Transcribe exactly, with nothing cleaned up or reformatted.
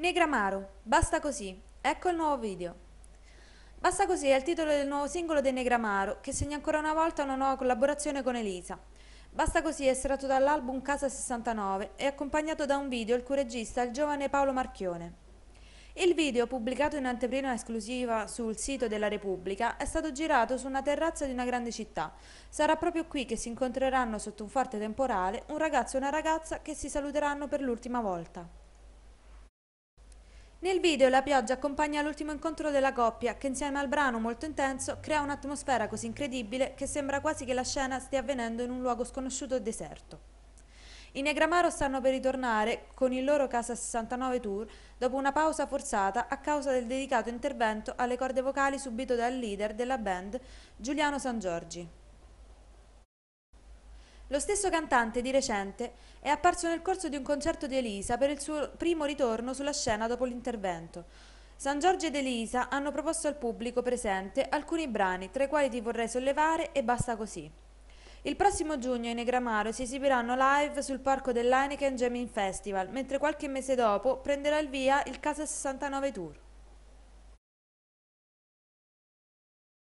Negramaro, Basta Così, ecco il nuovo video. Basta Così è il titolo del nuovo singolo di Negramaro, che segna ancora una volta una nuova collaborazione con Elisa. Basta Così è estratto dall'album Casa sessantanove e accompagnato da un video il cui regista è il giovane Paolo Marchione. Il video, pubblicato in anteprima esclusiva sul sito della Repubblica, è stato girato su una terrazza di una grande città. Sarà proprio qui che si incontreranno sotto un forte temporale un ragazzo e una ragazza che si saluteranno per l'ultima volta. Nel video la pioggia accompagna l'ultimo incontro della coppia che, insieme al brano molto intenso, crea un'atmosfera così incredibile che sembra quasi che la scena stia avvenendo in un luogo sconosciuto e deserto. I Negramaro stanno per ritornare con il loro Casa sessantanove Tour dopo una pausa forzata a causa del delicato intervento alle corde vocali subito dal leader della band, Giuliano Sangiorgi. Lo stesso cantante di recente è apparso nel corso di un concerto di Elisa per il suo primo ritorno sulla scena dopo l'intervento. Sangiorgi ed Elisa hanno proposto al pubblico presente alcuni brani, tra i quali Ti Vorrei Sollevare e Basta Così. Il prossimo giugno i Negramaro si esibiranno live sul palco dell'Heineken Jamming Festival, mentre qualche mese dopo prenderà il via il Casa sessantanove Tour.